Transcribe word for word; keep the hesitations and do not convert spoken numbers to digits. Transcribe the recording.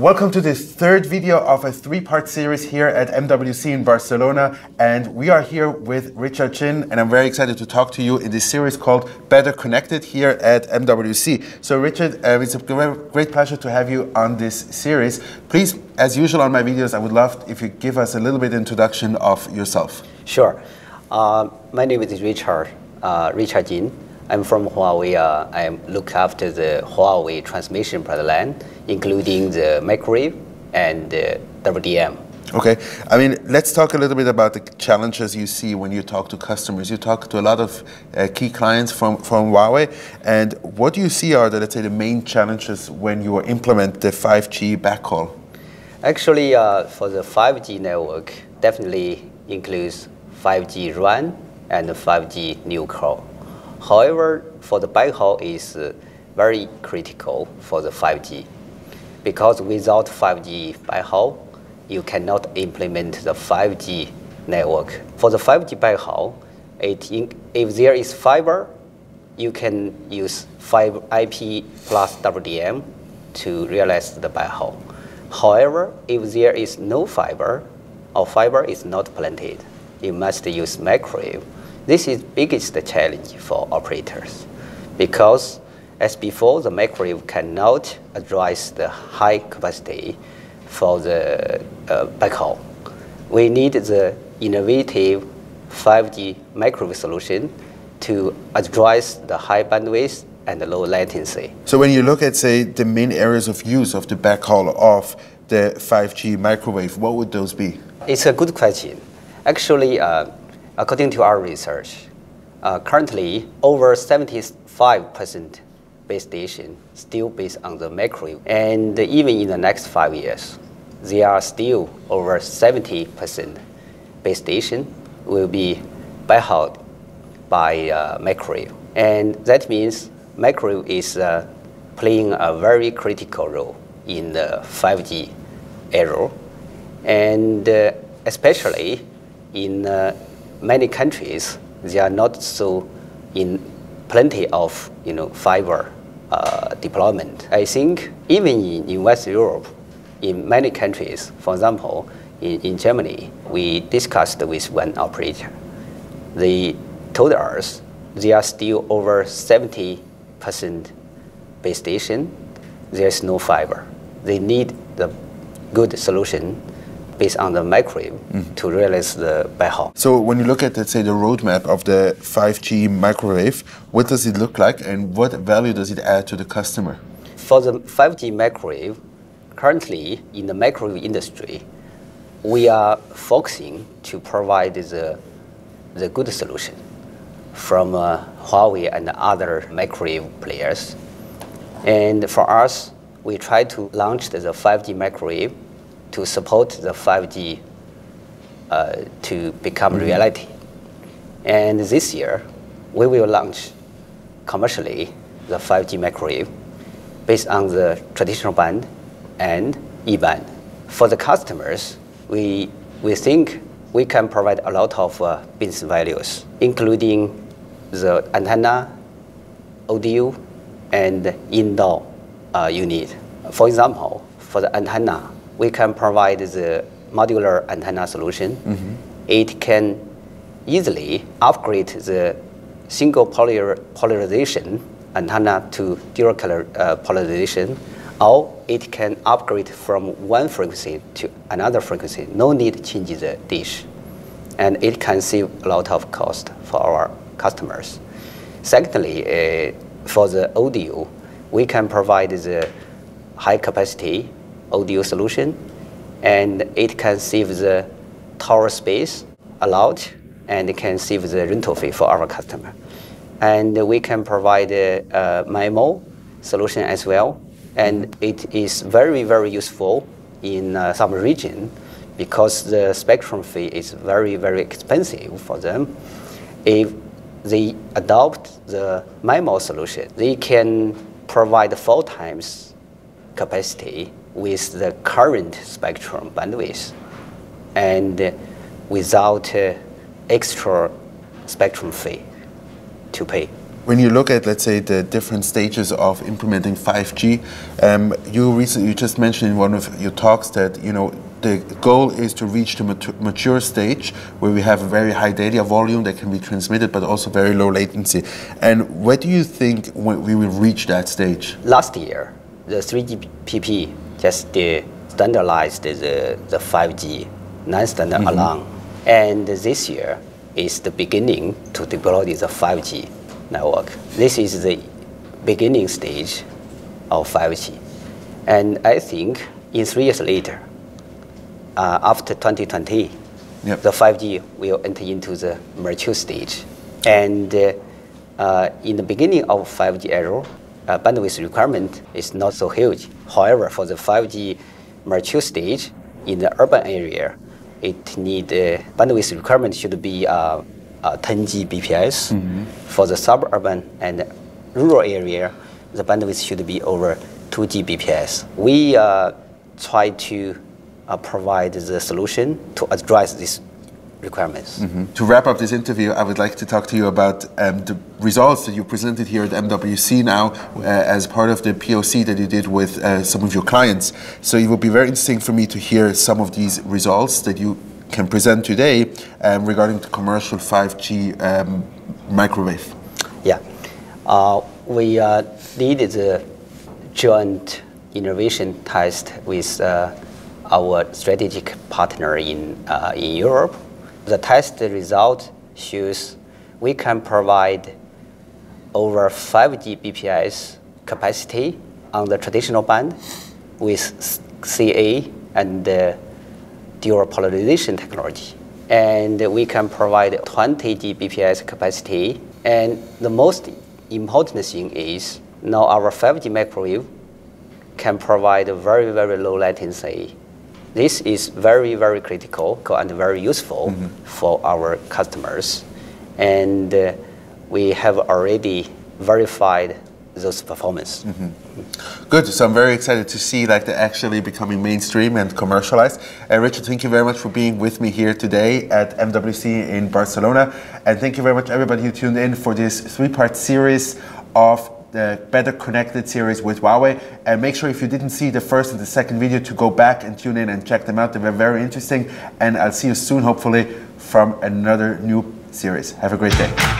Welcome to this third video of a three-part series here at M W C in Barcelona, and we are here with Richard Jin, and I'm very excited to talk to you in this series called Better Connected here at M W C. So Richard, uh, it's a great pleasure to have you on this series. Please, as usual on my videos, I would love if you give us a little bit introduction of yourself. Sure. Uh, my name is Richard, uh, Richard Jin. I'm from Huawei. Uh, I look after the Huawei transmission product line, including the microwave and the W D M. Okay, I mean, let's talk a little bit about the challenges you see when you talk to customers. You talk to a lot of uh, key clients from, from Huawei, and what do you see are the, let's say, the main challenges when you implement the five G backhaul? Actually, uh, for the five G network, definitely includes five G R A N and five G new core. However, for the backhaul is uh, very critical for the five G, because without five G backhaul, you cannot implement the five G network. For the five G backhaul, it in, if there is fiber, you can use fiber I P plus W D M to realize the backhaul. However, if there is no fiber, or fiber is not planted, you must use microwave. This is the biggest challenge for operators, because as before, the microwave cannot address the high capacity for the uh, backhaul. We need the innovative five G microwave solution to address the high bandwidth and the low latency. So when you look at, say, the main areas of use of the backhaul of the five G microwave, what would those be? It's a good question. Actually, uh, according to our research, uh, currently over seventy-five percent base station still based on the microwave, and even in the next five years, there are still over seventy percent base station will be backhauled by uh, microwave, and that means microwave is uh, playing a very critical role in the five G era, and uh, especially in uh, many countries, they are not so in plenty of you know, fiber uh, deployment. I think even in, in West Europe, in many countries, for example, in, in Germany, we discussed with one operator. They told us they are still over seventy percent base station. There is no fiber. They need the good solution based on the microwave mm-hmm. to realize the backhaul. So when you look at, let's say, the roadmap of the five G microwave, what does it look like and what value does it add to the customer? For the five G microwave, currently in the microwave industry, we are focusing to provide the, the good solution from uh, Huawei and other microwave players. And for us, we try to launch the five G microwave to support the five G uh, to become mm-hmm. reality. And this year, we will launch commercially the five G microwave based on the traditional band and E band. For the customers, we, we think we can provide a lot of uh, business values, including the antenna, O D U, and indoor uh, unit. For example, for the antenna, we can provide the modular antenna solution. Mm-hmm. It can easily upgrade the single polar polarization antenna to dual color uh, polarization, or it can upgrade from one frequency to another frequency. No need to change the dish. And it can save a lot of cost for our customers. Secondly, uh, for the O D U, we can provide the high capacity O D U solution, and it can save the tower space a lot, and it can save the rental fee for our customer. And we can provide a, a MIMO solution as well, and it is very, very useful in uh, some region because the spectrum fee is very, very expensive for them. If they adopt the MIMO solution, they can provide four times capacity with the current spectrum bandwidth and without uh, extra spectrum fee to pay. when you look at, let's say, the different stages of implementing five G, um, you recently you just mentioned in one of your talks that, you know, the goal is to reach the mature stage where we have a very high data volume that can be transmitted, but also very low latency. And what do you think when we will reach that stage? Last year, the three G P P just uh, standardized the, the five G non-standard mm-hmm. alone. And this year is the beginning to deploy the five G network. This is the beginning stage of five G. And I think in three years later, Uh, after twenty twenty, yep. the five G will enter into the mature stage. And uh, uh, in the beginning of five G era, uh, bandwidth requirement is not so huge. However, for the five G mature stage in the urban area, it need uh, bandwidth requirement should be uh, uh, ten gigabits per second. Mm-hmm. For the suburban and rural area, the bandwidth should be over two gigabits per second. We uh, try to Uh, provide the solution to address these requirements. Mm-hmm. To wrap up this interview, I would like to talk to you about um, the results that you presented here at M W C now uh, as part of the P O C that you did with uh, some of your clients. So it would be very interesting for me to hear some of these results that you can present today um, regarding the commercial five G um, microwave. Yeah. Uh, we uh, did the joint innovation test with uh, our strategic partner in, uh, in Europe. The test result shows we can provide over five gigabits per second capacity on the traditional band with C A and uh, dual polarization technology. And we can provide twenty gigabits per second capacity. And the most important thing is now our five G microwave can provide a very, very low latency. This is very, very critical and very useful mm-hmm. for our customers. And uh, we have already verified those performance. Mm-hmm. Good, so I'm very excited to see like they're actually becoming mainstream and commercialized. Uh, Richard, thank you very much for being with me here today at M W C in Barcelona. And thank you very much everybody who tuned in for this three-part series of the Better Connected series with Huawei. And make sure if you didn't see the first and the second video to go back and tune in and check them out. They were very interesting. And I'll see you soon, hopefully, from another new series. Have a great day.